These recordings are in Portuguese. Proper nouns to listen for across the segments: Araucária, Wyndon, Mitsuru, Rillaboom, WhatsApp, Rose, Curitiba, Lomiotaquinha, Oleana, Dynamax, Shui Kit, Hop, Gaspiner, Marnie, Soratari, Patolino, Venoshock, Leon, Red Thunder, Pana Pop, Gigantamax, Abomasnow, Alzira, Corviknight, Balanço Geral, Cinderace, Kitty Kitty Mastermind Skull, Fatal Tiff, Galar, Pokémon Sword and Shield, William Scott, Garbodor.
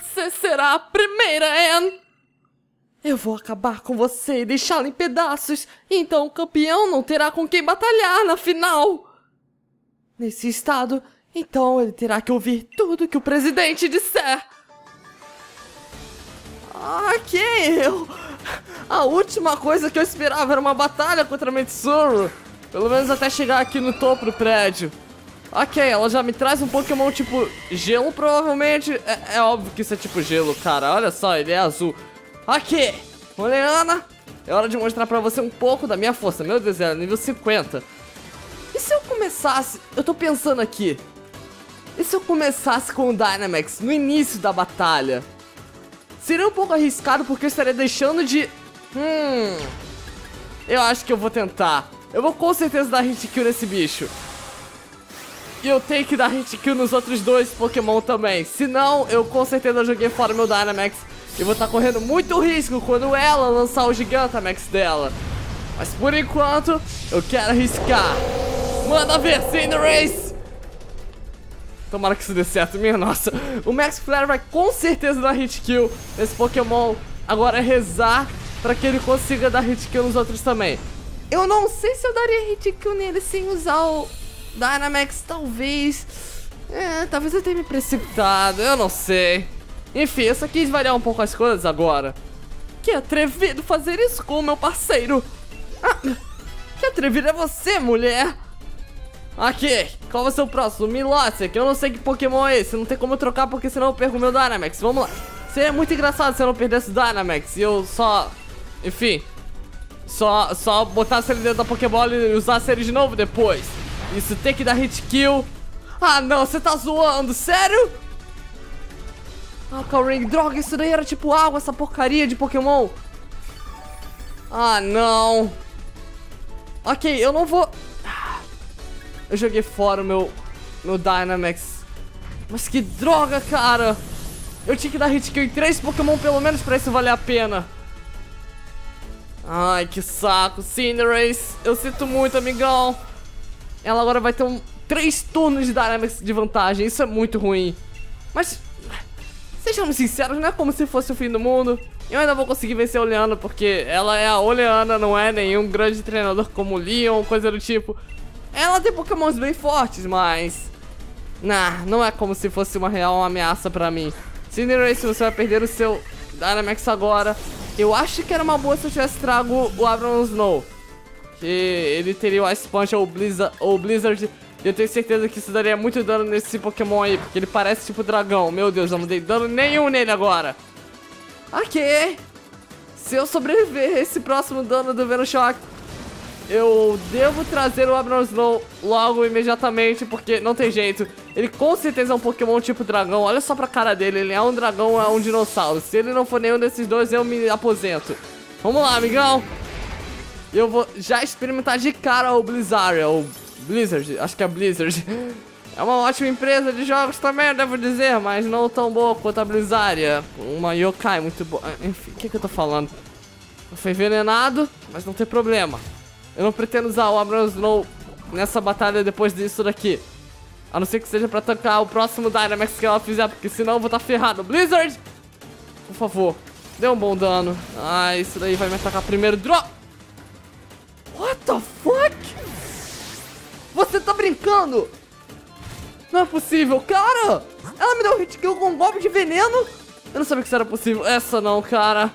Você será a primeira, Anne! Eu vou acabar com você e deixá-la em pedaços. Então o campeão não terá com quem batalhar na final. Nesse estado, então ele terá que ouvir tudo que o presidente disser. Ah, quem eu? A última coisa que eu esperava era uma batalha contra Mitsuru. Pelo menos até chegar aqui no topo do prédio. Ok, ela já me traz um Pokémon tipo gelo, provavelmente. É óbvio que isso é tipo gelo, cara. Olha só, ele é azul. Ok, Oleana, é hora de mostrar pra você um pouco da minha força. Meu Deus, é nível 50. E se eu começasse... Eu tô pensando aqui. E se eu começasse com o Dynamax no início da batalha? Seria um pouco arriscado porque eu estaria deixando de... Eu acho que eu vou tentar. Eu vou com certeza dar hit kill nesse bicho. E eu tenho que dar hit kill nos outros dois Pokémon também. Senão, eu com certeza joguei fora meu Dynamax. Eu vou estar correndo muito risco quando ela lançar o Gigantamax dela. Mas por enquanto, eu quero arriscar. Manda ver, Cinderace! Tomara que isso dê certo, minha nossa. O Max Flare vai com certeza dar hit kill nesse Pokémon. Agora é rezar para que ele consiga dar hit kill nos outros também. Eu não sei se eu daria hit kill nele sem usar o Dynamax, talvez. Talvez eu tenha me precipitado, eu não sei. Enfim, eu só quis variar um pouco as coisas agora. Que atrevido fazer isso com o meu parceiro. Que atrevido é você, mulher. Ok, qual vai ser o próximo? Milocia, que eu não sei que Pokémon é esse. Não tem como eu trocar porque senão eu perco o meu Dynamax. Vamos lá. Seria muito engraçado se eu não perdesse o Dynamax. E eu só... Enfim. Só botasse ele dentro da Pokébola e usasse ele de novo depois. Isso tem que dar hit kill. Ah não, você tá zoando, sério? Ah, Calring, droga, isso daí era tipo água, essa porcaria de Pokémon. Ah, não. Ok, eu não vou... Eu joguei fora o meu Dynamax. Mas que droga, cara. Eu tinha que dar hit kill em 3 Pokémon pelo menos pra isso valer a pena. Ai, que saco. Cinderace, eu sinto muito, amigão. Ela agora vai ter 3 turnos de Dynamax de vantagem. Isso é muito ruim. Mas... Sejamos sinceros, não é como se fosse o fim do mundo. Eu ainda vou conseguir vencer a Oleana, porque ela é a Oleana, não é nenhum grande treinador como o Leon, coisa do tipo. Ela tem pokémons bem fortes, mas... não é como se fosse uma real ameaça pra mim. Cinderace, você vai perder o seu Dynamax agora. Eu acho que era uma boa se eu tivesse trago o Abomasnow, que ele teria o Ice Punch ou o Blizzard. E eu tenho certeza que isso daria muito dano nesse Pokémon aí, porque ele parece tipo dragão. Meu Deus, eu não dei dano nenhum nele agora. Ok. Se eu sobreviver a esse próximo dano do Venoshock, eu devo trazer o Abomasnow logo, imediatamente, porque não tem jeito. Ele com certeza é um Pokémon tipo dragão. Olha só pra cara dele, ele é um dragão ou é um dinossauro. Se ele não for nenhum desses dois, eu me aposento. Vamos lá, amigão. Eu vou já experimentar de cara o Blizzard, ou... Blizzard, acho que é Blizzard. É uma ótima empresa de jogos também, eu devo dizer, mas não tão boa quanto a Blizzard. Uma yokai muito boa. Enfim, o que eu tô falando? Eu fui envenenado, mas não tem problema. Eu não pretendo usar o Abomasnow nessa batalha depois disso daqui. A não ser que seja pra tancar o próximo Dynamax que ela fizer, porque senão eu vou estar ferrado. Blizzard! Por favor, dê um bom dano. Ah, isso daí vai me atacar primeiro. Drop! What the fuck? Você tá brincando? Não é possível, cara! Ela me deu um hit kill com um golpe de veneno? Eu não sabia que isso era possível. Essa não, cara.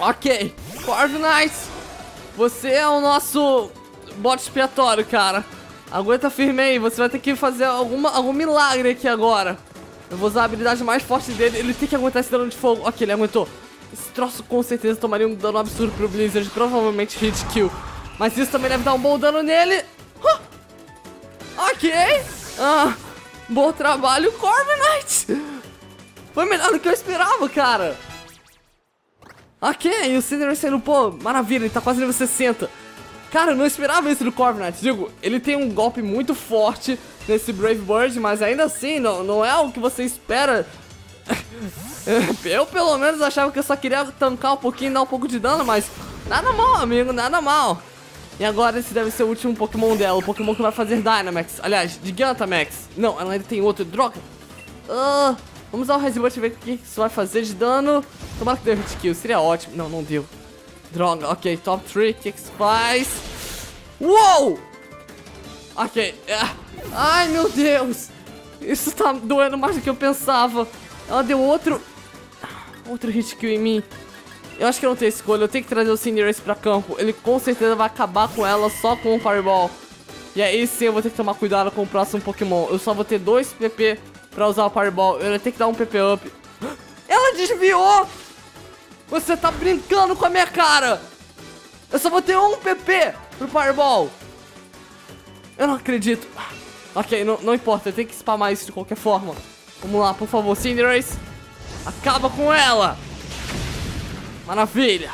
Ok. Corviknight, você é o nosso bote expiatório, cara. Aguenta firme aí. Você vai ter que fazer algum milagre aqui agora. Eu vou usar a habilidade mais forte dele. Ele tem que aguentar esse dano de fogo. Ok, ele aguentou. Esse troço com certeza tomaria um dano absurdo pro Blizzard. Provavelmente hit kill. Mas isso também deve dar um bom dano nele. Ok, bom trabalho, Corviknight. Foi melhor do que eu esperava, cara. Ok, e o Cinderace pô, maravilha, ele tá quase nível 60. Cara, eu não esperava isso do Corviknight. Digo, ele tem um golpe muito forte nesse Brave Bird, mas ainda assim, não é o que você espera. Eu, pelo menos, achava que eu só queria tancar um pouquinho e dar um pouco de dano, mas nada mal, amigo, nada mal. E agora esse deve ser o último Pokémon dela, o Pokémon que vai fazer Dynamax. Aliás, Gigantamax. Não, ela ainda tem outro. Droga. Vamos usar o Resboot e ver o que isso vai fazer de dano. Tomara que deu hit kill, seria ótimo. Não, não deu. Droga, ok, top 3, o que isso faz? Uou! Ok, ai meu Deus! Isso tá doendo mais do que eu pensava. Ela deu outro hit kill em mim. Eu acho que eu não tenho escolha, eu tenho que trazer o Cinderace pra campo. Ele com certeza vai acabar com ela só com um Fireball. E aí sim eu vou ter que tomar cuidado com o próximo Pokémon. Eu só vou ter 2 PP pra usar o Fireball. Eu vou ter que dar um PP up. Ela desviou! Você tá brincando com a minha cara! Eu só vou ter 1 PP pro Fireball. Eu não acredito. Ok, não importa, eu tenho que spamar isso de qualquer forma. Vamos lá, por favor, Cinderace. Acaba com ela! Maravilha!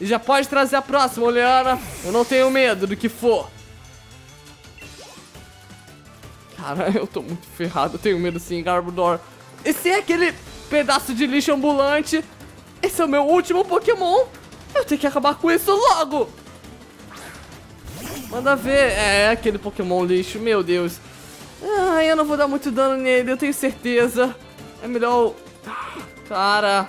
E já pode trazer a próxima, Oleana. Eu não tenho medo do que for. Cara, eu tô muito ferrado. Eu tenho medo sim, Garbodor. Esse é aquele pedaço de lixo ambulante. Esse é o meu último Pokémon. Eu tenho que acabar com isso logo. Manda ver. É aquele Pokémon lixo, meu Deus. Ah, eu não vou dar muito dano nele, eu tenho certeza. É melhor... Cara...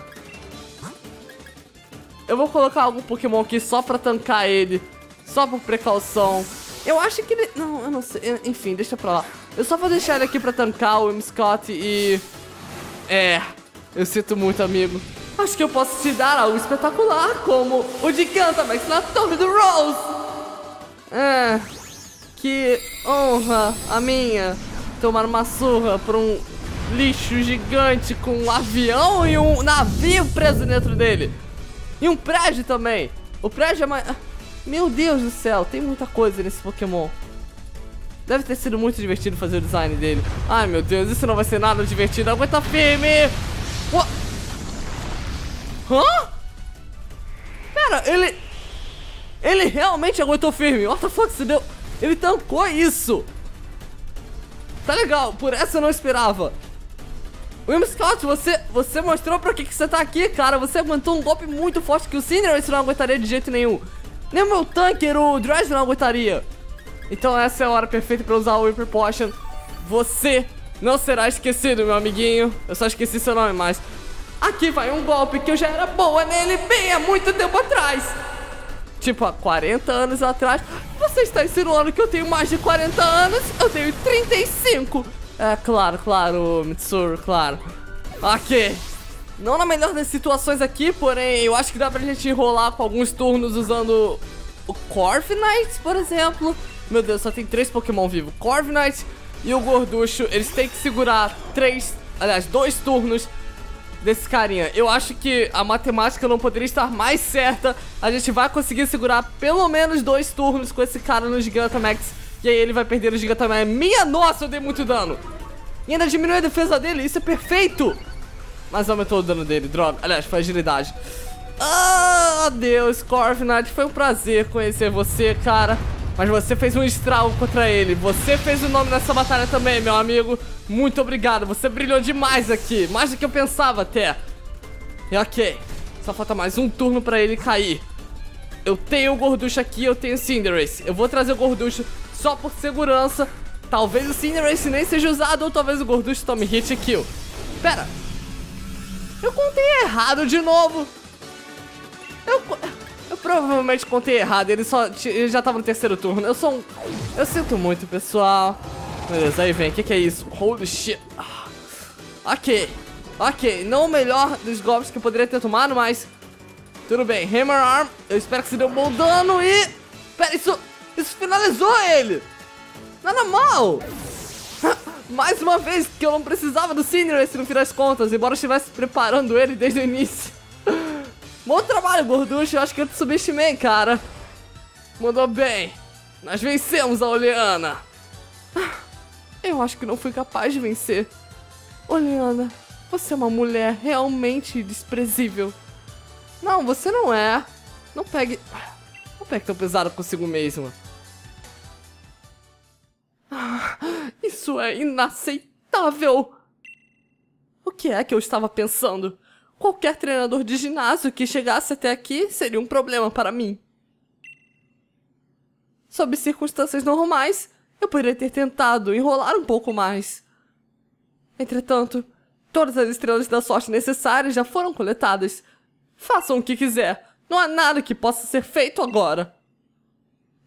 Eu vou colocar algum Pokémon aqui só pra tancar ele. Só por precaução. Eu acho que ele... Não, eu não sei. Enfim, deixa pra lá. Eu só vou deixar ele aqui pra tancar o M-Scott e... É... Eu sinto muito, amigo. Acho que eu posso te dar algo espetacular, como o Gigantamax na torre do Rose. É... Que honra a minha tomar uma surra por um lixo gigante com um avião e um navio preso dentro dele. E um prédio também. O prédio é mais... Meu Deus do céu, tem muita coisa nesse Pokémon. Deve ter sido muito divertido fazer o design dele. Ai, meu Deus, isso não vai ser nada divertido. Aguenta firme. What? Hã? Pera, ele realmente aguentou firme. What the fuck, se deu... Ele tancou isso. Tá legal, por essa eu não esperava. William Scott, você mostrou pra que você tá aqui, cara. Você aguentou um golpe muito forte que o Cinderace não aguentaria de jeito nenhum. Nem o meu Tanker, o Dredge não aguentaria. Então essa é a hora perfeita pra usar o Whipper Potion. Você não será esquecido, meu amiguinho. Eu só esqueci seu nome, mas... Aqui vai um golpe que eu já era boa nele bem há muito tempo atrás. Tipo, há 40 anos atrás. Você está insinuando que eu tenho mais de 40 anos? Eu tenho 35. É, claro, claro, Mitsuru, claro. Ok. Não na melhor das situações aqui, porém, eu acho que dá pra gente enrolar com alguns turnos usando o Corviknight, por exemplo. Meu Deus, só tem 3 Pokémon vivos. Corviknight e o Gorducho, eles têm que segurar 2 turnos desse carinha. Eu acho que a matemática não poderia estar mais certa. A gente vai conseguir segurar pelo menos 2 turnos com esse cara no Gigantamax. E aí ele vai perder o Gigantamax. Minha nossa, eu dei muito dano. E ainda diminuiu a defesa dele, isso é perfeito. Mas aumentou o dano dele, droga. Aliás, foi agilidade. Ah, Deus, Corviknight, foi um prazer conhecer você, cara. Mas você fez um estrago contra ele. Você fez o nome nessa batalha também, meu amigo. Muito obrigado, você brilhou demais aqui. Mais do que eu pensava até. E ok, só falta mais um turno pra ele cair. Eu tenho o Gorducho aqui, eu tenho o Cinderace. Eu vou trazer o Gorducho só por segurança. Talvez o Cinderace nem seja usado, ou talvez o Gorducho tome hit e kill. Pera, eu contei errado de novo. Eu provavelmente contei errado. Ele já tava no terceiro turno. Eu sinto muito, pessoal. Meu Deus, aí vem, que é isso? Holy shit. Ok, ok, não o melhor dos golpes que eu poderia ter tomado, mas tudo bem. Hammer Arm, eu espero que se dê um bom dano e... Pera, isso finalizou ele! Nada mal! Mais uma vez, que eu não precisava do Cinderace no fim das contas, embora eu estivesse preparando ele desde o início. Bom trabalho, Gorducho, eu acho que eu te subestimei, cara. Mandou bem. Nós vencemos a Oleana. Eu acho que não fui capaz de vencer. Oleana, você é uma mulher realmente desprezível. Não, você não é. Não pegue tão pesado consigo mesma. Isso é inaceitável! O que é que eu estava pensando? Qualquer treinador de ginásio que chegasse até aqui seria um problema para mim. Sob circunstâncias normais, eu poderia ter tentado enrolar um pouco mais. Entretanto, Todas as estrelas da sorte necessárias já foram coletadas. Façam o que quiser. Não há nada que possa ser feito agora.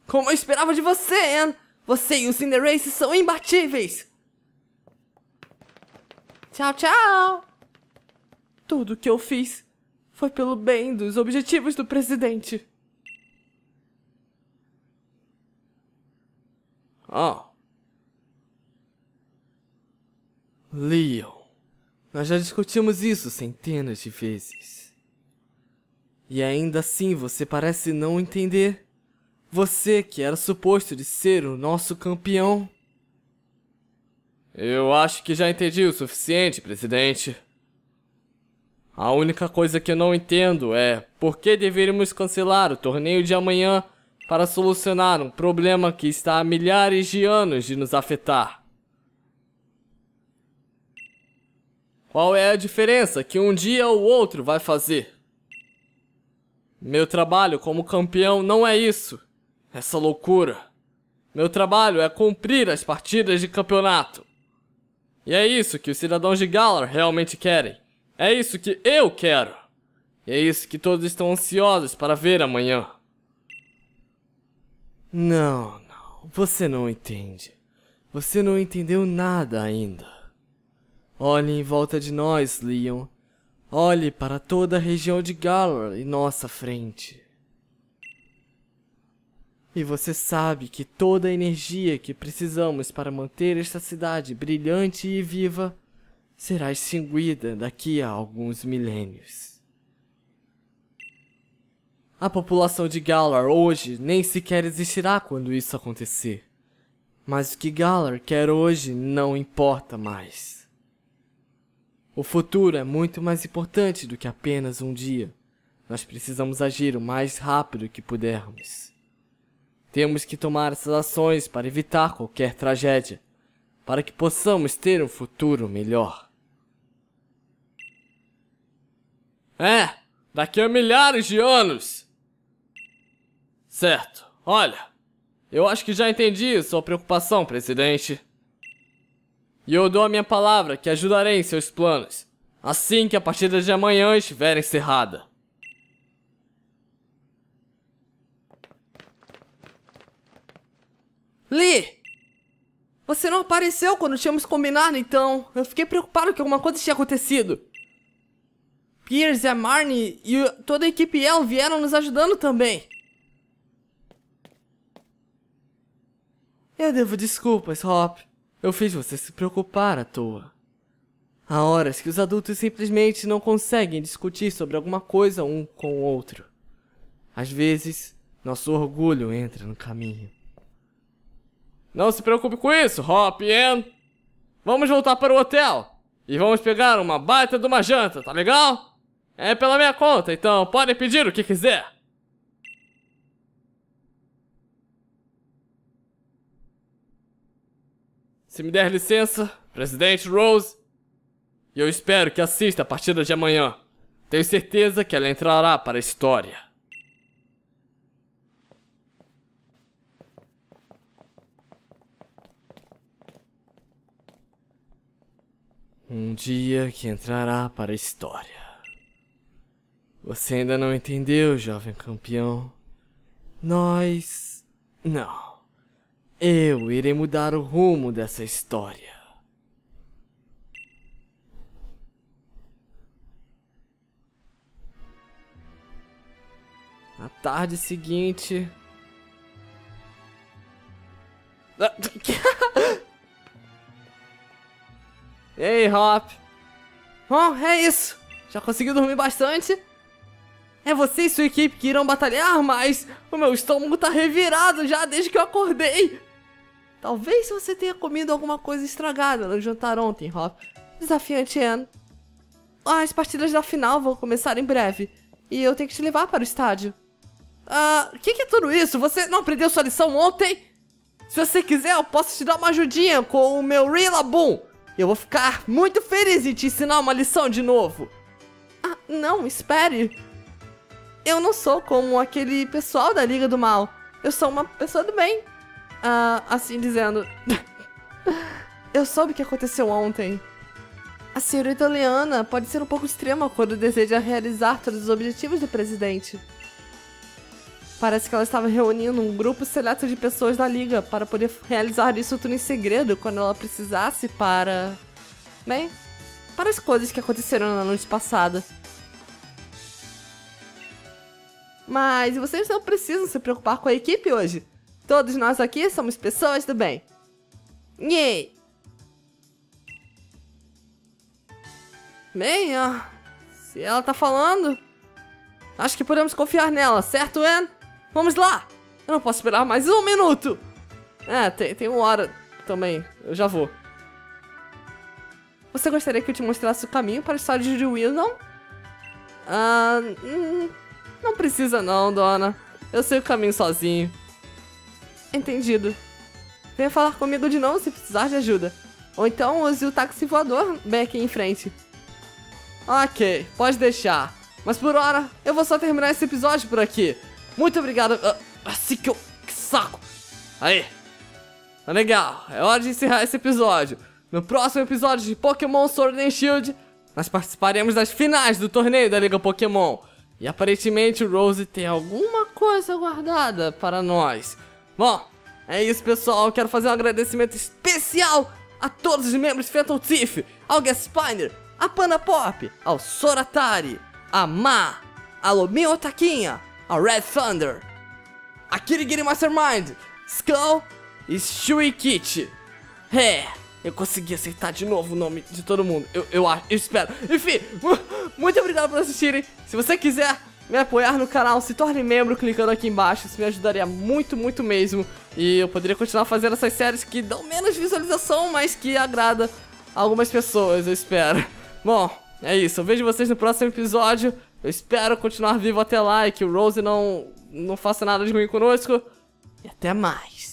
Como eu esperava de você, Anne. Você e o Cinderace são imbatíveis. Tchau, tchau. Tudo o que eu fiz foi pelo bem dos objetivos do presidente. Oh. Leon. Nós já discutimos isso centenas de vezes. E ainda assim você parece não entender. Você que era suposto de ser o nosso campeão. Eu acho que já entendi o suficiente, presidente. A única coisa que eu não entendo é por que deveríamos cancelar o torneio de amanhã para solucionar um problema que está há milhares de anos de nos afetar. Qual é a diferença que um dia ou outro vai fazer? Meu trabalho como campeão não é isso, essa loucura. Meu trabalho é cumprir as partidas de campeonato. E é isso que os cidadãos de Galar realmente querem. É isso que eu quero. E é isso que todos estão ansiosos para ver amanhã. Não, não, você não entende. Você não entendeu nada ainda. Olhe em volta de nós, Leon. Olhe para toda a região de Galar em nossa frente. E você sabe que toda a energia que precisamos para manter esta cidade brilhante e viva será extinguida daqui a alguns milênios. A população de Galar hoje nem sequer existirá quando isso acontecer. Mas o que Galar quer hoje não importa mais. O futuro é muito mais importante do que apenas um dia. Nós precisamos agir o mais rápido que pudermos. Temos que tomar essas ações para evitar qualquer tragédia, para que possamos ter um futuro melhor. É, daqui a milhares de anos! Certo, olha, eu acho que já entendi sua preocupação, presidente. E eu dou a minha palavra que ajudarei em seus planos, assim que a partida de amanhã estiver encerrada. Lee! Você não apareceu quando tínhamos combinado, então. Eu fiquei preocupado que alguma coisa tinha acontecido. Pierce, a Marnie e toda a equipe El vieram nos ajudando também. Eu devo desculpas, Hop. Eu fiz você se preocupar à toa. Há horas que os adultos simplesmente não conseguem discutir sobre alguma coisa um com o outro. Às vezes, nosso orgulho entra no caminho. Não se preocupe com isso, Hop e Ann. Vamos voltar para o hotel. E vamos pegar uma baita de uma janta, tá legal? É pela minha conta, então podem pedir o que quiser. Se me der licença, presidente Rose, eu espero que assista a partida de amanhã. Tenho certeza que ela entrará para a história. Um dia que entrará para a história. Você ainda não entendeu, jovem campeão? Nós... não. Eu irei mudar o rumo dessa história. Na tarde seguinte... Ei, Hop. Bom, é isso. Já consegui dormir bastante. É você e sua equipe que irão batalhar, mas o meu estômago tá revirado já desde que eu acordei. Talvez você tenha comido alguma coisa estragada no jantar ontem, Hop. Desafiante, Anne. As partidas da final vão começar em breve. E eu tenho que te levar para o estádio. Ah, que é tudo isso? Você não aprendeu sua lição ontem? Se você quiser, eu posso te dar uma ajudinha com o meu Rillaboom. Eu vou ficar muito feliz em te ensinar uma lição de novo. Ah, não, espere. Eu não sou como aquele pessoal da Liga do Mal. Eu sou uma pessoa do bem. Assim dizendo. Eu soube o que aconteceu ontem. A senhorita Oleana pode ser um pouco extrema quando deseja realizar todos os objetivos do presidente. Parece que ela estava reunindo um grupo seleto de pessoas da liga para poder realizar isso tudo em segredo quando ela precisasse para... Bem, para as coisas que aconteceram na noite passada. Mas vocês não precisam se preocupar com a equipe hoje. Todos nós aqui somos pessoas do bem. Yay! Bem, ó, se ela tá falando, acho que podemos confiar nela, certo, Anne? Vamos lá! Eu não posso esperar mais um minuto! É, tem uma hora também, eu já vou. Você gostaria que eu te mostrasse o caminho para o estádio de Wyndon? Ah, não precisa não, dona. Eu sei o caminho sozinho. Entendido. Venha falar comigo de novo se precisar de ajuda. Ou então use o táxi voador bem aqui em frente. Ok, pode deixar. Mas por hora, eu vou só terminar esse episódio por aqui. Muito obrigado. Assim que eu... Que saco! Aí! Tá legal, é hora de encerrar esse episódio. No próximo episódio de Pokémon Sword and Shield, nós participaremos das finais do torneio da Liga Pokémon. E aparentemente o Rose tem alguma coisa guardada para nós. Bom, é isso pessoal, eu quero fazer um agradecimento especial a todos os membros de Fatal Tiff, ao Gaspiner, a Pana Pop, ao Soratari, a Ma, a Lomiotaquinha, a Red Thunder, a Kitty Kitty Mastermind Skull e Shui Kit. Eu consegui acertar de novo o nome de todo mundo, eu espero. Enfim, muito obrigado por assistirem. Se você quiser me apoiar no canal, se torne membro clicando aqui embaixo. Isso me ajudaria muito, muito mesmo. E eu poderia continuar fazendo essas séries que dão menos visualização, mas que agrada algumas pessoas, eu espero. Bom, é isso, eu vejo vocês no próximo episódio. Eu espero continuar vivo até lá e que o Rose não faça nada de ruim conosco. E até mais.